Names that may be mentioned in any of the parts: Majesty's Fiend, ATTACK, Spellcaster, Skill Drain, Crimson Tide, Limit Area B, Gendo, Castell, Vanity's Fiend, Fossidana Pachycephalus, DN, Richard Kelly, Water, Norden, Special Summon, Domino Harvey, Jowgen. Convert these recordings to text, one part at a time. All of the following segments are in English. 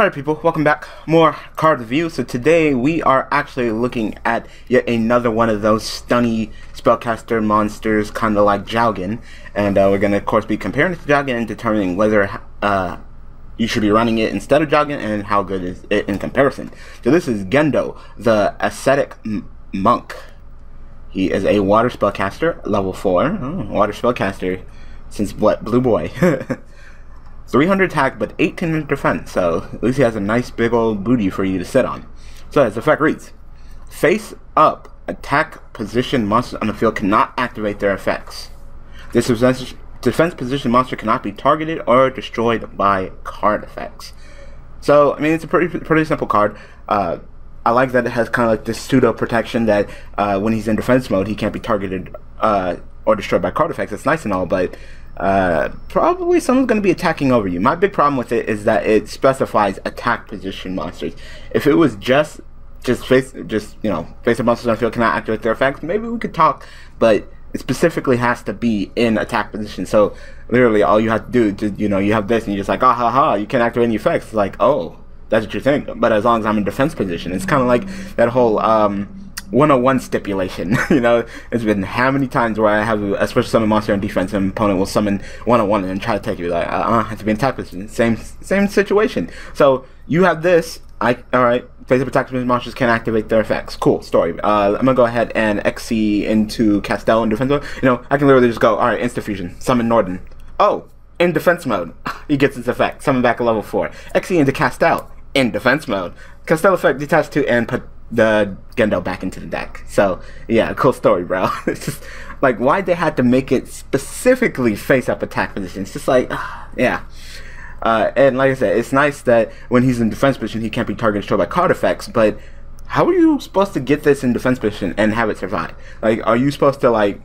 Alright people, welcome back. More card review. So today we are actually looking at yet another one of those stunny spellcaster monsters, kind of like Jowgen. And we're going to of course be comparing it to Jowgen and determining whether you should be running it instead of Jowgen and how good is it in comparison. So this is Gendo, the ascetic monk. He is a water spellcaster, level 4. Oh, water spellcaster since what? Blue boy. 300 attack, but 1800 defense, so at least he has a nice big old booty for you to sit on. So his effect reads, face up, attack position monsters on the field cannot activate their effects. This defense position monster cannot be targeted or destroyed by card effects. So, I mean, it's a pretty simple card. I like that it has kind of like this pseudo protection that when he's in defense mode, he can't be targeted or destroyed by card effects. It's nice and all, but probably someone's going to be attacking over you. My big problem with it is that it specifies attack position monsters. If it was just face up monsters on the field cannot activate their effects, maybe we could talk, but it specifically has to be in attack position. So literally all you have to do is just, you have this and you're just like, ah, ha, ha, you can't activate any effects. It's like, oh, that's what you think. But as long as I'm in defense position, it's kind of like that whole 101 stipulation. It's been how many times where I have a special summon monster on defense and an opponent will summon 101 and try to take you, like, have to be in attack position. Same situation. So you have this, alright, face up attack monsters can't activate their effects. Cool story. I'm gonna go ahead and XC into Castell in defense mode. I can literally just go, alright, insta fusion, summon Norden. Oh, in defense mode, he gets his effect. Summon back a level 4. XC into Castell in defense mode. Castell effect detached to and put the Gendo back into the deck. So yeah, cool story, bro. It's just like, why they had to make it specifically face up attack position. It's just like, yeah. And like I said, it's nice that when he's in defense position, he can't be targeted by card effects. But how are you supposed to get this in defense position and have it survive? Like, are you supposed to like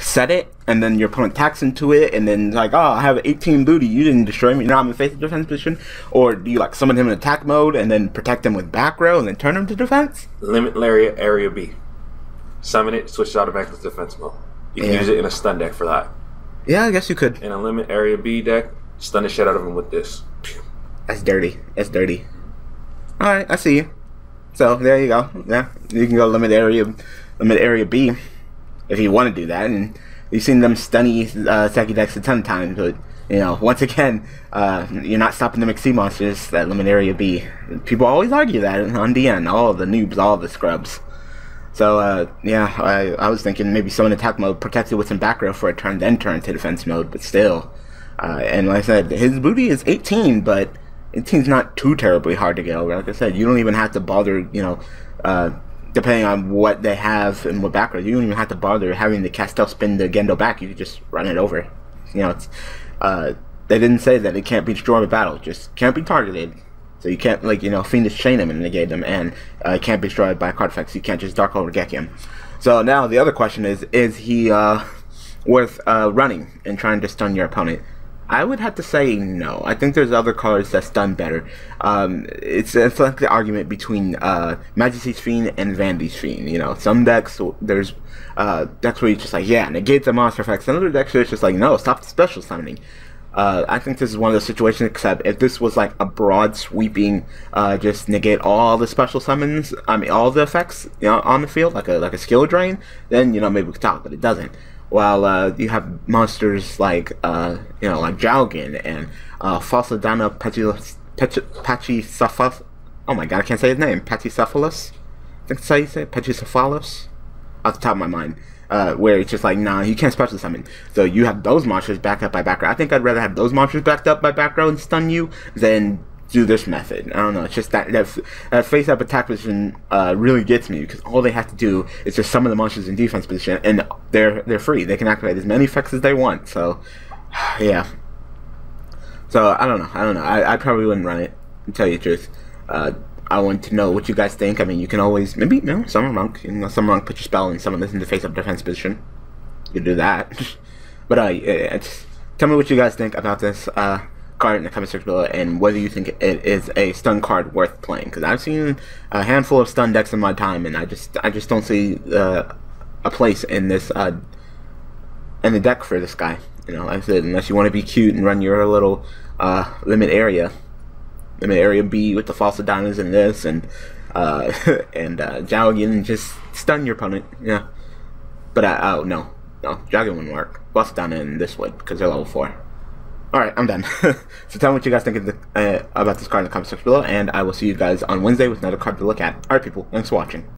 set it and then your opponent attacks into it and then like, oh, I have 18 booty, you didn't destroy me, now I'm in face of defense position? Or do you like summon him in attack mode and then protect him with back row and then turn him to defense? Limit Area B. Summon it, switch it automatically to defense mode. You can use it in a stun deck for that. Yeah, I guess you could. In a Limit Area B deck, stun the shit out of him with this. That's dirty. That's dirty. Alright, I see you. So there you go. Yeah, you can go Limit Area B. If you want to do that, and you've seen them stunny Seki decks a ton of times, but once again, you're not stopping the McSea monsters at Limit Area B. People always argue that on DN, all the noobs, all the scrubs. So yeah, I was thinking maybe summon attack mode, protect it with some back row for a turn, then turn to defense mode, but still. And like I said, his booty is 18, but 18's not too terribly hard to get over. Like I said, you don't even have to bother, depending on what they have and what background, you don't even have to bother having the Castell spin the Gendo back. You can just run it over. It's they didn't say that it can't be destroyed in battle. Just can't be targeted. So you can't like Fiendish chain him and negate him, and it can't be destroyed by card effects. You can't just Dark Hole Regeki him. So now the other question is he worth running and trying to stun your opponent? I would have to say no. I think there's other cards that's done better. It's like the argument between Majesty's Fiend and Vanity's Fiend. Some decks, there's decks where you just like, yeah, negate the monster effects. And other decks where it's just like, no, stop the special summoning. I think this is one of those situations, except if this was like a broad sweeping, just negate all the special summons, all the effects on the field, like a skill drain, then, maybe we could talk, but it doesn't. While you have monsters like like Jowgen and Fossidana Pachycephalus. Oh my god, I can't say his name. Pachycephalus. I think that's how you say it. Pachycephalus. Off the top of my mind, where it's just like, nah, you can't special summon. So you have those monsters backed up by back row. I think I'd rather have those monsters backed up by back row and stun you than do this method. I don't know, it's just that face-up attack position really gets me, because all they have to do is just summon the monsters in defense position, and they're free. They can activate as many effects as they want, so, yeah. So, I don't know. I probably wouldn't run it, to tell you the truth. I want to know what you guys think. I mean, you can always, summon monk. Summon monk, put your spell and summon this into face-up defense position. You can do that. But, tell me what you guys think about this, card in the comment section below, and whether you think it is a stun card worth playing, because I've seen a handful of stun decks in my time, and I just don't see a place in this in the deck for this guy. Like I said, unless you want to be cute and run your little limit area Limit Area B with the Fossidanas and this, and Jowgen, and just stun your opponent. Yeah. But oh no, Jowgen wouldn't work. Fossidana and this would, because they're level 4. Alright, I'm done. So tell me what you guys think of about this card in the comment section below, and I will see you guys on Wednesday with another card to look at. Alright people, thanks for watching.